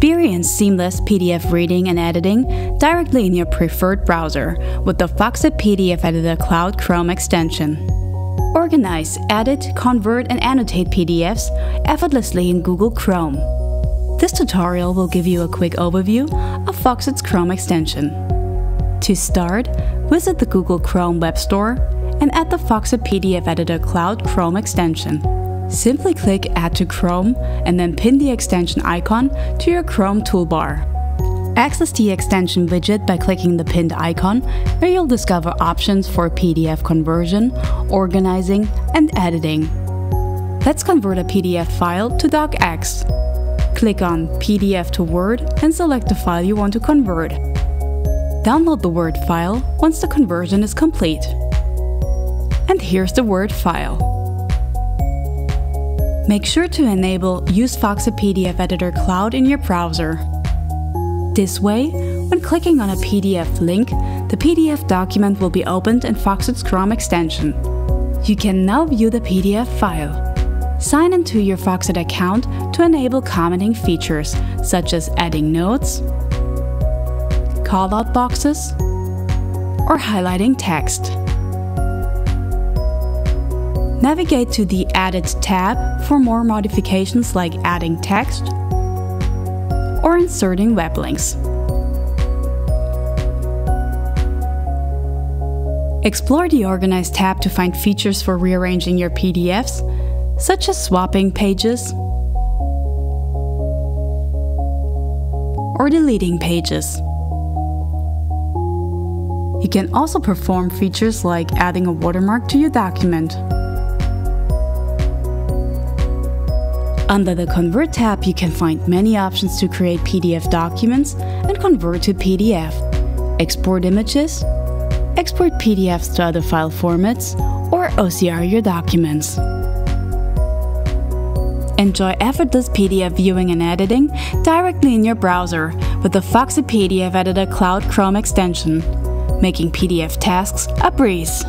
Experience seamless PDF reading and editing directly in your preferred browser with the Foxit PDF Editor Cloud Chrome extension. Organize, edit, convert, and annotate PDFs effortlessly in Google Chrome. This tutorial will give you a quick overview of Foxit's Chrome extension. To start, visit the Google Chrome Web Store and add the Foxit PDF Editor Cloud Chrome extension. Simply click Add to Chrome and then pin the extension icon to your Chrome toolbar. Access the extension widget by clicking the pinned icon, where you'll discover options for PDF conversion, organizing, and editing. Let's convert a PDF file to DOCX. Click on PDF to Word and select the file you want to convert. Download the Word file once the conversion is complete. And here's the Word file. Make sure to enable Use Foxit PDF Editor Cloud in your browser. This way, when clicking on a PDF link, the PDF document will be opened in Foxit's Chrome extension. You can now view the PDF file. Sign into your Foxit account to enable commenting features, such as adding notes, callout boxes, or highlighting text. Navigate to the Edit tab for more modifications like adding text or inserting web links. Explore the Organize tab to find features for rearranging your PDFs, such as swapping pages or deleting pages. You can also perform features like adding a watermark to your document. Under the Convert tab, you can find many options to create PDF documents and convert to PDF, export images, export PDFs to other file formats, or OCR your documents. Enjoy effortless PDF viewing and editing directly in your browser with the Foxit PDF Editor Cloud Chrome extension, making PDF tasks a breeze.